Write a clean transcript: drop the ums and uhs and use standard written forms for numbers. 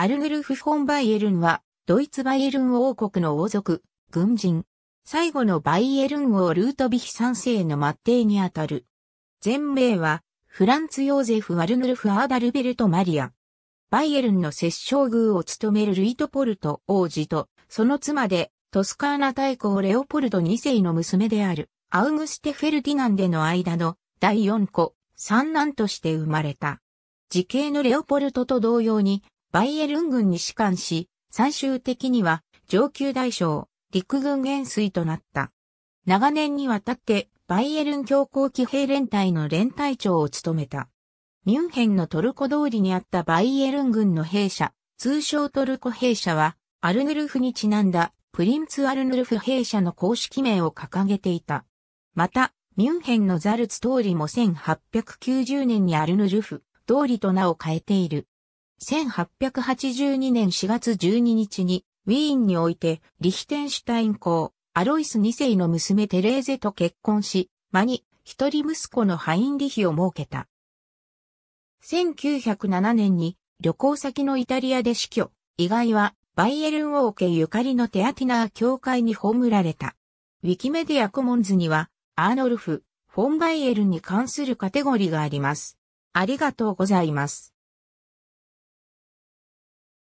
アルグルフ・フォン・バイエルンは、ドイツバイエルン王国の王族、軍人。最後のバイエルン王ルートヴィヒ3世の末裔にあたる。全名は、フランツ・ヨーゼフ・アルグルフ・アーダルベルト・マリア。バイエルンの摂政宮を務めるルイトポルト王子と、その妻で、トスカーナ大公レオポルド2世の娘である、アウグステ・フェルディナンデの間の第4子、三男として生まれた。時系のレオポルトと同様に、バイエルン軍に仕官し、最終的には上級大将、陸軍元帥となった。長年にわたって、バイエルン教皇騎兵連隊の連隊長を務めた。ミュンヘンのトルコ通りにあったバイエルン軍の兵舎、通称トルコ兵舎は、アルヌルフにちなんだ、プリンツ・アルヌルフ兵舎の公式名を掲げていた。また、ミュンヘンのザルツ通りも1890年にアルヌルフ通りと名を変えている。1882年4月12日に、ウィーンにおいて、リヒテンシュタイン公、アロイス2世の娘テレーゼと結婚し、間に、一人息子のハインリヒを設けた。1907年に旅行先のイタリアで死去、遺骸はバイエルン王家ゆかりのテアティナー教会に葬られた。ウィキメディアコモンズにはアーノルフ・フォン・バイエルンに関するカテゴリーがあります。ありがとうございます。